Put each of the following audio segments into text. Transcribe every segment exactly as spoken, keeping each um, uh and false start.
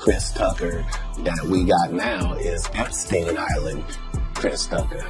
Chris Tucker that we got now is Epstein Island Chris Tucker,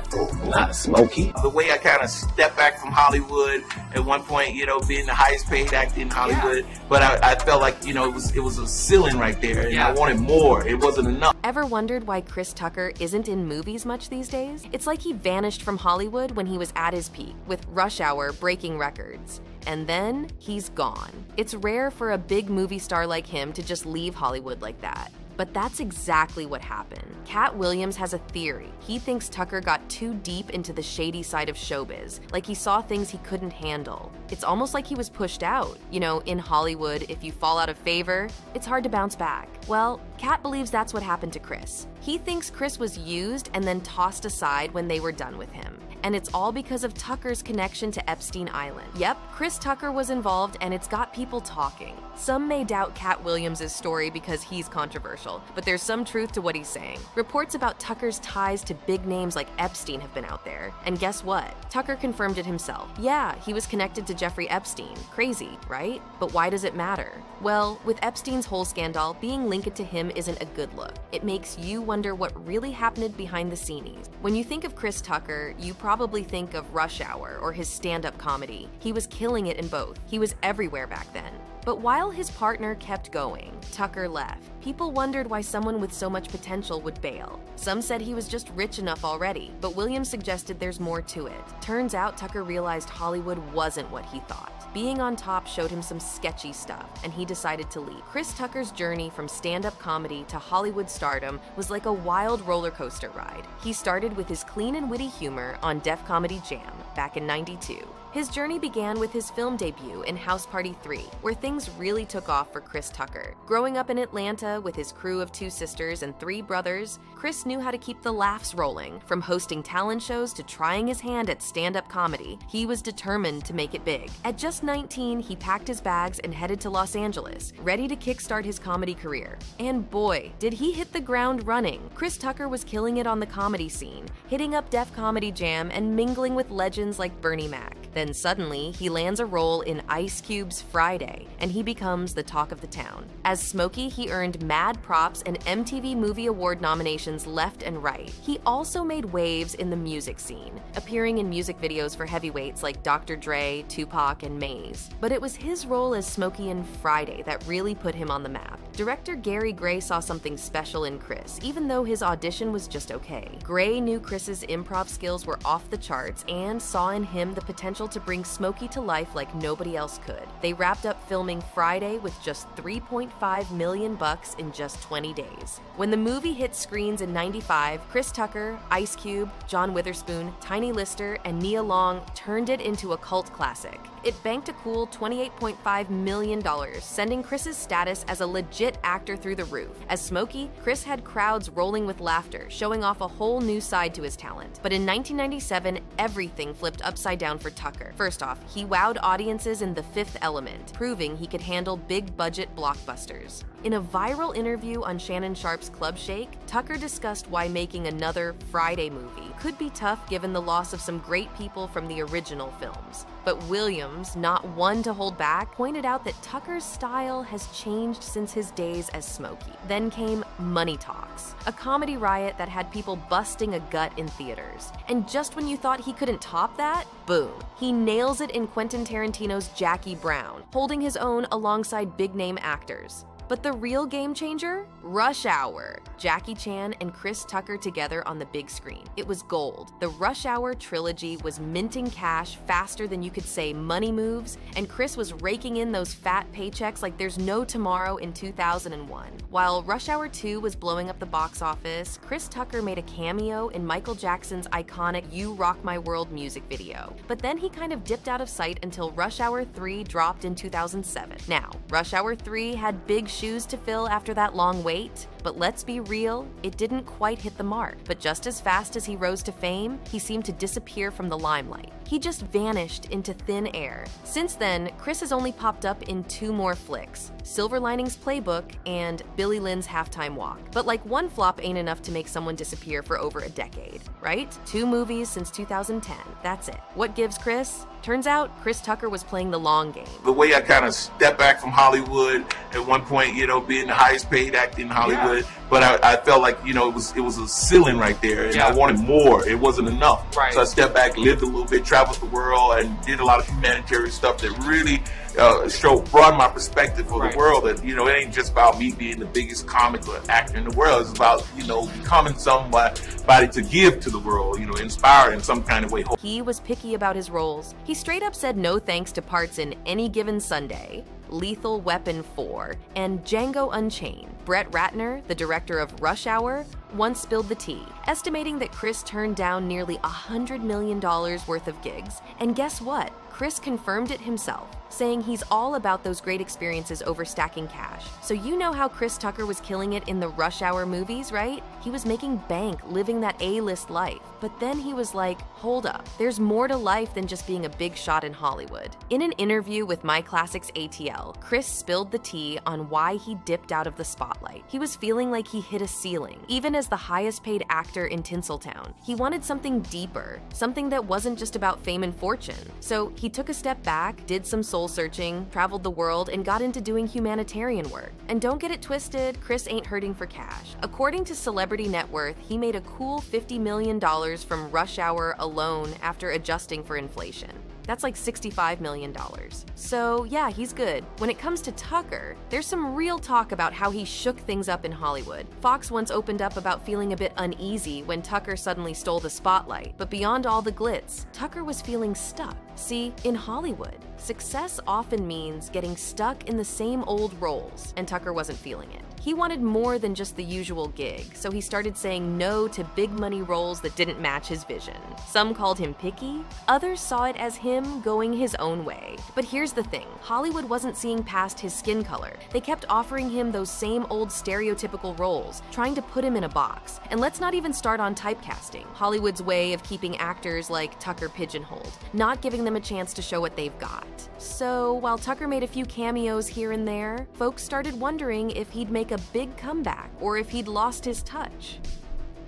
not Smokey. The way I kind of stepped back from Hollywood at one point, you know, being the highest paid actor in Hollywood, yeah. but I, I felt like, you know, it was, it was a ceiling right there, and yeah. I wanted more. It wasn't enough. Ever wondered why Chris Tucker isn't in movies much these days? It's like he vanished from Hollywood when he was at his peak, with Rush Hour breaking records. And then he's gone. It's rare for a big movie star like him to just leave Hollywood like that. But that's exactly what happened. Katt Williams has a theory. He thinks Tucker got too deep into the shady side of showbiz, like he saw things he couldn't handle. It's almost like he was pushed out. You know, in Hollywood, if you fall out of favor, it's hard to bounce back. Well, Katt believes that's what happened to Chris. He thinks Chris was used and then tossed aside when they were done with him. And it's all because of Tucker's connection to Epstein Island. Yep, Chris Tucker was involved, and it's got people talking. Some may doubt Katt Williams' story because he's controversial, but there's some truth to what he's saying. Reports about Tucker's ties to big names like Epstein have been out there, and guess what? Tucker confirmed it himself. Yeah, he was connected to Jeffrey Epstein. Crazy, right? But why does it matter? Well, with Epstein's whole scandal, being linked to him isn't a good look. It makes you wonder what really happened behind the scenes. When you think of Chris Tucker, you probably Probably think of Rush Hour or his stand-up comedy. He was killing it in both. He was everywhere back then. But while his partner kept going, Tucker left. People wondered why someone with so much potential would bail. Some said he was just rich enough already, but Williams suggested there's more to it. Turns out Tucker realized Hollywood wasn't what he thought. Being on top showed him some sketchy stuff, and he decided to leave. Chris Tucker's journey from stand-up comedy to Hollywood stardom was like a wild roller coaster ride. He started with his clean and witty humor on Def Comedy Jam back in ninety-two. His journey began with his film debut in House Party three, where things really took off for Chris Tucker. Growing up in Atlanta with his crew of two sisters and three brothers, Chris knew how to keep the laughs rolling. From hosting talent shows to trying his hand at stand-up comedy, he was determined to make it big. At just nineteen, he packed his bags and headed to Los Angeles, ready to kickstart his comedy career. And boy, did he hit the ground running. Chris Tucker was killing it on the comedy scene, hitting up Def Comedy Jam and mingling with legends like Bernie Mac. Then suddenly, he lands a role in Ice Cube's Friday, and he becomes the talk of the town. As Smokey, he earned mad props and M T V Movie Award nominations left and right. He also made waves in the music scene, appearing in music videos for heavyweights like Doctor Dre, Tupac, and Maze. But it was his role as Smokey in Friday that really put him on the map. Director Gary Gray saw something special in Chris, even though his audition was just okay. Gray knew Chris's improv skills were off the charts and saw in him the potential to bring Smokey to life like nobody else could. They wrapped up filming Friday with just three point five million bucks in just twenty days. When the movie hit screens in ninety-five, Chris Tucker, Ice Cube, John Witherspoon, Tiny Lister, and Nia Long turned it into a cult classic. It banked a cool twenty-eight point five million dollars, sending Chris's status as a legit actor through the roof. As Smokey, Chris had crowds rolling with laughter, showing off a whole new side to his talent. But in nineteen ninety-seven, everything flipped upside down for Tucker. First off, he wowed audiences in The Fifth Element, proving he could handle big-budget blockbusters. In a viral interview on Shannon Sharpe's Club Shake, Tucker discussed why making another Friday movie could be tough given the loss of some great people from the original films. But Williams, not one to hold back, pointed out that Tucker's style has changed since his days as Smokey. Then came Money Talks, a comedy riot that had people busting a gut in theaters. And just when you thought he couldn't top that, boom. He nails it in Quentin Tarantino's Jackie Brown, holding his own alongside big-name actors. But the real game changer? Rush Hour. Jackie Chan and Chris Tucker together on the big screen. It was gold. The Rush Hour trilogy was minting cash faster than you could say money moves, and Chris was raking in those fat paychecks like there's no tomorrow in two thousand one. While Rush Hour two was blowing up the box office, Chris Tucker made a cameo in Michael Jackson's iconic You Rock My World music video. But then he kind of dipped out of sight until Rush Hour three dropped in two thousand seven. Now, Rush Hour three had big shoes to fill after that long wait, But let's be real, it didn't quite hit the mark. But just as fast as he rose to fame, he seemed to disappear from the limelight. He just vanished into thin air. Since then, Chris has only popped up in two more flicks, Silver Linings Playbook and Billy Lynn's Halftime Walk. But like one flop ain't enough to make someone disappear for over a decade, right? Two movies since two thousand ten, that's it. What gives, Chris? Turns out, Chris Tucker was playing the long game. The way I kind of stepped back from Hollywood at one point, you know, being the highest paid actor in Hollywood, yeah. but I, I felt like, you know, it was it was a ceiling right there, and yeah. I wanted more. It wasn't enough. Right. So I stepped back, lived a little bit, traveled the world, and did a lot of humanitarian stuff that really uh, showed, broadened my perspective for right. the world. That, you know, it ain't just about me being the biggest comic or actor in the world. It's about, you know, becoming somebody to give to the world, you know, inspire in some kind of way. He was picky about his roles. He straight up said no thanks to parts in Any Given Sunday, Lethal Weapon four, and Django Unchained. Brett Ratner, the director of Rush Hour, once spilled the tea, estimating that Chris turned down nearly one hundred million dollars worth of gigs. And guess what? Chris confirmed it himself, saying he's all about those great experiences over stacking cash. So you know how Chris Tucker was killing it in the Rush Hour movies, right? He was making bank, living that A-list life. But then he was like, hold up, there's more to life than just being a big shot in Hollywood. In an interview with My Classics A T L, Chris spilled the tea on why he dipped out of the spotlight. He was feeling like he hit a ceiling, even as the highest paid actor in Tinseltown. He wanted something deeper, something that wasn't just about fame and fortune. So he took a step back, did some soul searching, traveled the world, and got into doing humanitarian work. And don't get it twisted, Chris ain't hurting for cash. According to Celebrity Net Worth, he made a cool fifty million dollars from Rush Hour alone after adjusting for inflation. That's like sixty-five million dollars. So yeah, he's good. When it comes to Tucker, there's some real talk about how he shook things up in Hollywood. Fox once opened up about feeling a bit uneasy when Tucker suddenly stole the spotlight. But beyond all the glitz, Tucker was feeling stuck. See, in Hollywood, success often means getting stuck in the same old roles, and Tucker wasn't feeling it. He wanted more than just the usual gig, so he started saying no to big money roles that didn't match his vision. Some called him picky, others saw it as him going his own way. But here's the thing, Hollywood wasn't seeing past his skin color. They kept offering him those same old stereotypical roles, trying to put him in a box. And let's not even start on typecasting, Hollywood's way of keeping actors like Tucker pigeonholed, not giving them a chance to show what they've got. So while Tucker made a few cameos here and there, folks started wondering if he'd make a big comeback or if he'd lost his touch.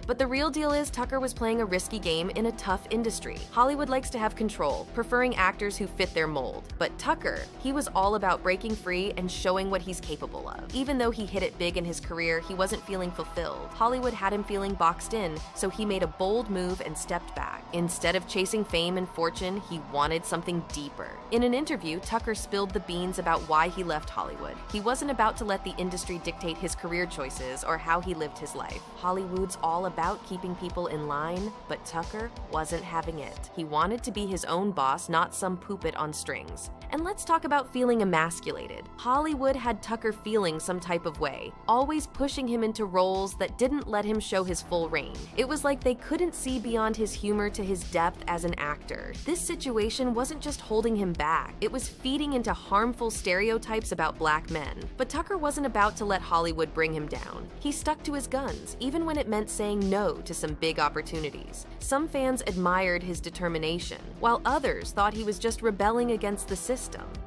But the real deal is Tucker was playing a risky game in a tough industry. Hollywood likes to have control, preferring actors who fit their mold. But Tucker, he was all about breaking free and showing what he's capable of. Even though he hit it big in his career, he wasn't feeling fulfilled. Hollywood had him feeling boxed in, so he made a bold move and stepped back. Instead of chasing fame and fortune, he wanted something deeper. In an interview, Tucker spilled the beans about why he left Hollywood. He wasn't about to let the industry dictate his career choices or how he lived his life. Hollywood's all about about keeping people in line, but Tucker wasn't having it. He wanted to be his own boss, not some puppet on strings. And let's talk about feeling emasculated. Hollywood had Tucker feeling some type of way, always pushing him into roles that didn't let him show his full range. It was like they couldn't see beyond his humor to his depth as an actor. This situation wasn't just holding him back, it was feeding into harmful stereotypes about black men. But Tucker wasn't about to let Hollywood bring him down. He stuck to his guns, even when it meant saying no to some big opportunities. Some fans admired his determination, while others thought he was just rebelling against the system.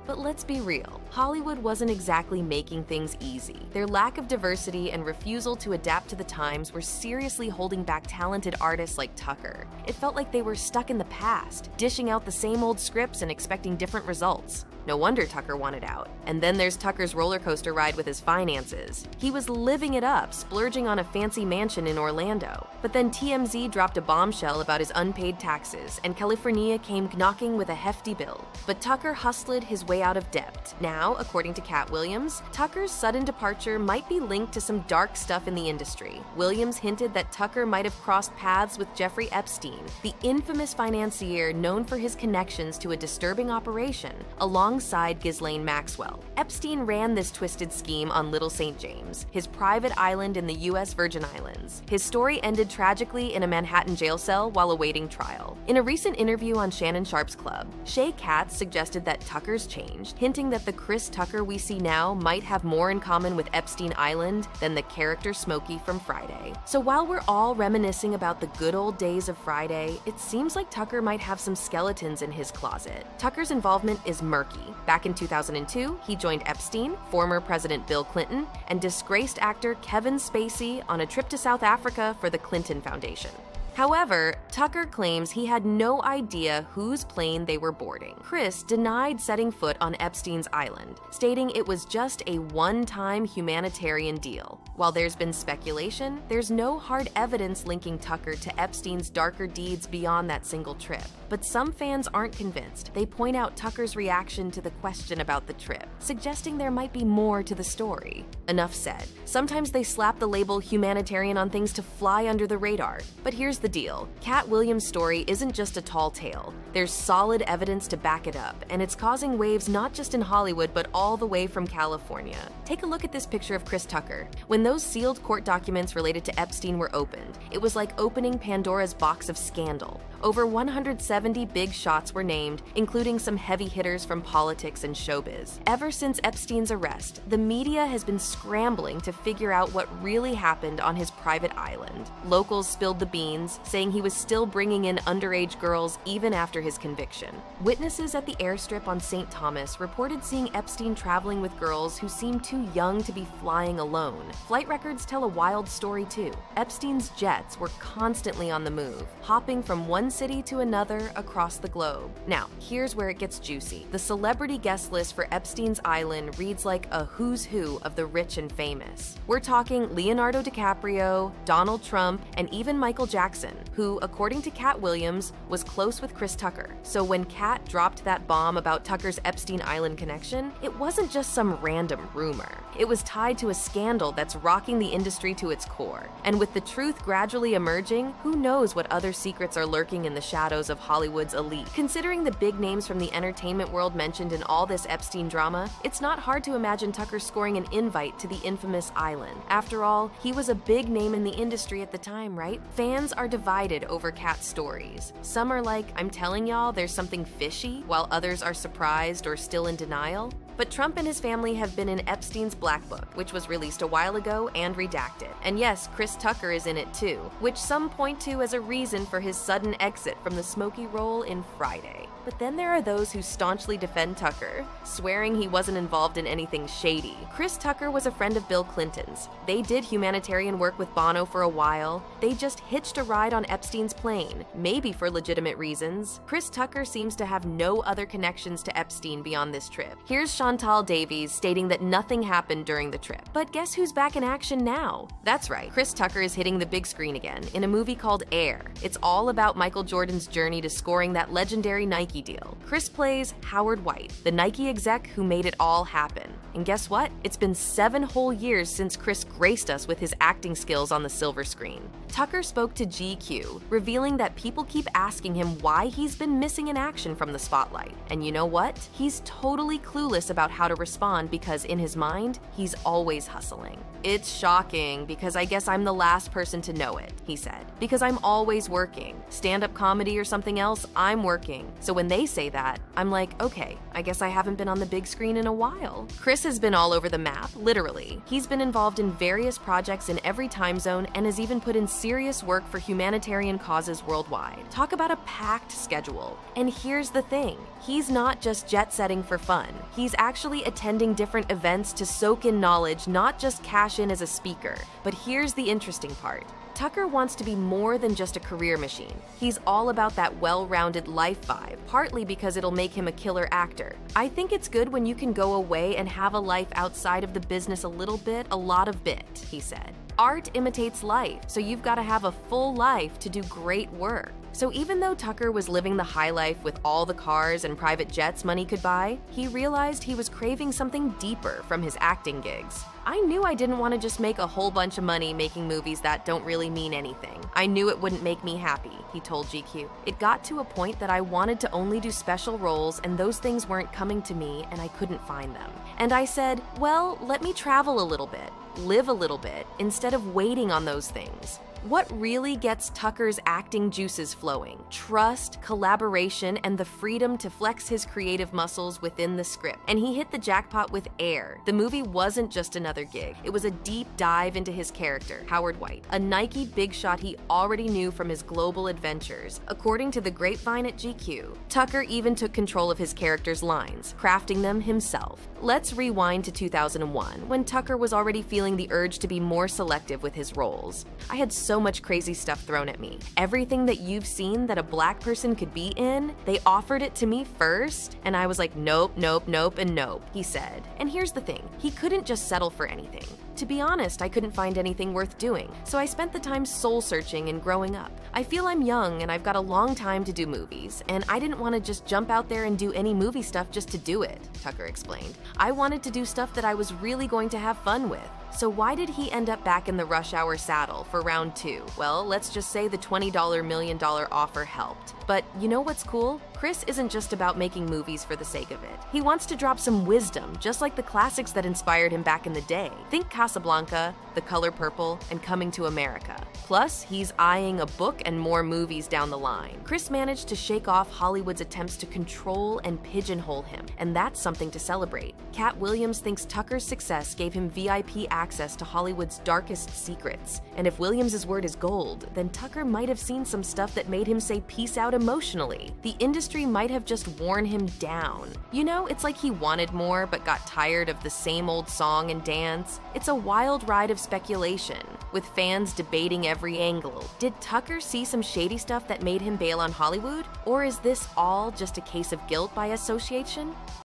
But let's be real, Hollywood wasn't exactly making things easy. Their lack of diversity and refusal to adapt to the times were seriously holding back talented artists like Tucker. It felt like they were stuck in the past, dishing out the same old scripts and expecting different results. No wonder Tucker wanted out. And then there's Tucker's roller coaster ride with his finances. He was living it up, splurging on a fancy mansion in Orlando. But then T M Z dropped a bombshell about his unpaid taxes, and California came knocking with a hefty bill. But Tucker hustled his way out of debt. Now, according to Katt Williams, Tucker's sudden departure might be linked to some dark stuff in the industry. Williams hinted that Tucker might have crossed paths with Jeffrey Epstein, the infamous financier known for his connections to a disturbing operation, along alongside Ghislaine Maxwell. Epstein ran this twisted scheme on Little Saint James, his private island in the U S Virgin Islands. His story ended tragically in a Manhattan jail cell while awaiting trial. In a recent interview on Shannon Sharpe's Club, Shay Katz suggested that Tucker's change changed, hinting that the Chris Tucker we see now might have more in common with Epstein Island than the character Smokey from Friday. So while we're all reminiscing about the good old days of Friday, it seems like Tucker might have some skeletons in his closet. Tucker's involvement is murky. Back in two thousand two, he joined Epstein, former President Bill Clinton, and disgraced actor Kevin Spacey on a trip to South Africa for the Clinton Foundation. However, Tucker claims he had no idea whose plane they were boarding. Chris denied setting foot on Epstein's island, stating it was just a one-time humanitarian deal. While there's been speculation, there's no hard evidence linking Tucker to Epstein's darker deeds beyond that single trip. But some fans aren't convinced. They point out Tucker's reaction to the question about the trip, suggesting there might be more to the story. Enough said. Sometimes they slap the label humanitarian on things to fly under the radar. But here's the The deal. Katt Williams' story isn't just a tall tale. There's solid evidence to back it up, and it's causing waves not just in Hollywood but all the way from California. Take a look at this picture of Chris Tucker. When those sealed court documents related to Epstein were opened, it was like opening Pandora's box of scandal. Over one hundred seventy big shots were named, including some heavy hitters from politics and showbiz. Ever since Epstein's arrest, the media has been scrambling to figure out what really happened on his private island. Locals spilled the beans, saying he was still bringing in underage girls even after his conviction. Witnesses at the airstrip on Saint Thomas reported seeing Epstein traveling with girls who seemed too young to be flying alone. Flight records tell a wild story too. Epstein's jets were constantly on the move, hopping from one city to another across the globe. Now, here's where it gets juicy. The celebrity guest list for Epstein's Island reads like a who's who of the rich and famous. We're talking Leonardo DiCaprio, Donald Trump, and even Michael Jackson, who, according to Katt Williams, was close with Chris Tucker. So when Katt dropped that bomb about Tucker's Epstein Island connection, it wasn't just some random rumor. It was tied to a scandal that's rocking the industry to its core. And with the truth gradually emerging, who knows what other secrets are lurking in the shadows of Hollywood's elite. Considering the big names from the entertainment world mentioned in all this Epstein drama, it's not hard to imagine Tucker scoring an invite to the infamous island. After all, he was a big name in the industry at the time, right? Fans are divided over Katt's stories. Some are like, I'm telling y'all there's something fishy, while others are surprised or still in denial. But Trump and his family have been in Epstein's Black Book, which was released a while ago and redacted. And yes, Chris Tucker is in it too, which some point to as a reason for his sudden exit from the smoky role in Friday. But then there are those who staunchly defend Tucker, swearing he wasn't involved in anything shady. Chris Tucker was a friend of Bill Clinton's. They did humanitarian work with Bono for a while. They just hitched a ride on Epstein's plane, maybe for legitimate reasons. Chris Tucker seems to have no other connections to Epstein beyond this trip. Here's Chantal Davies stating that nothing happened during the trip. But guess who's back in action now? That's right, Chris Tucker is hitting the big screen again in a movie called Air. It's all about Michael Jordan's journey to scoring that legendary Nike deal. Chris plays Howard White, the Nike exec who made it all happen. And guess what? It's been seven whole years since Chris graced us with his acting skills on the silver screen. Tucker spoke to G Q, revealing that people keep asking him why he's been missing in action from the spotlight. And you know what? He's totally clueless about how to respond because in his mind, he's always hustling. It's shocking because I guess I'm the last person to know it, he said, because I'm always working. Stand-up comedy or something else, I'm working. So when they say that, I'm like, okay, I guess I haven't been on the big screen in a while. Chris has been all over the map, literally. He's been involved in various projects in every time zone and has even put in serious work for humanitarian causes worldwide. Talk about a packed schedule. And here's the thing, he's not just jet-setting for fun. He's actually attending different events to soak in knowledge, not just cash in as a speaker. But here's the interesting part. Tucker wants to be more than just a career machine. He's all about that well-rounded life vibe, partly because it'll make him a killer actor. I think it's good when you can go away and have a life outside of the business a little bit, a lot of bit, he said. Art imitates life, so you've got to have a full life to do great work. So even though Tucker was living the high life with all the cars and private jets money could buy, he realized he was craving something deeper from his acting gigs. I knew I didn't want to just make a whole bunch of money making movies that don't really mean anything. I knew it wouldn't make me happy, he told G Q. It got to a point that I wanted to only do special roles and those things weren't coming to me and I couldn't find them. And I said, well, let me travel a little bit, live a little bit, instead of waiting on those things. What really gets Tucker's acting juices flowing? Trust, collaboration, and the freedom to flex his creative muscles within the script. And he hit the jackpot with Air. The movie wasn't just another gig. It was a deep dive into his character, Howard White, a Nike big shot he already knew from his global adventures. According to the grapevine at G Q, Tucker even took control of his character's lines, crafting them himself. Let's rewind to two thousand one, when Tucker was already feeling the urge to be more selective with his roles. I had so much crazy stuff thrown at me. Everything that you've seen that a black person could be in, they offered it to me first, and I was like, nope, nope, nope, and nope, he said. And here's the thing, he couldn't just settle for anything. To be honest, I couldn't find anything worth doing, so I spent the time soul-searching and growing up. I feel I'm young and I've got a long time to do movies, and I didn't want to just jump out there and do any movie stuff just to do it, Tucker explained. I wanted to do stuff that I was really going to have fun with. So why did he end up back in the Rush Hour saddle for round two? Well, let's just say the twenty million dollar offer helped. But you know what's cool? Chris isn't just about making movies for the sake of it. He wants to drop some wisdom, just like the classics that inspired him back in the day. Think Casablanca, The Color Purple, and Coming to America. Plus, he's eyeing a book and more movies down the line. Chris managed to shake off Hollywood's attempts to control and pigeonhole him, and that's something to celebrate. Katt Williams thinks Tucker's success gave him V I P access access to Hollywood's darkest secrets. And if Williams's word is gold, then Tucker might have seen some stuff that made him say peace out emotionally. The industry might have just worn him down. You know, it's like he wanted more but got tired of the same old song and dance. It's a wild ride of speculation, with fans debating every angle. Did Tucker see some shady stuff that made him bail on Hollywood? Or is this all just a case of guilt by association?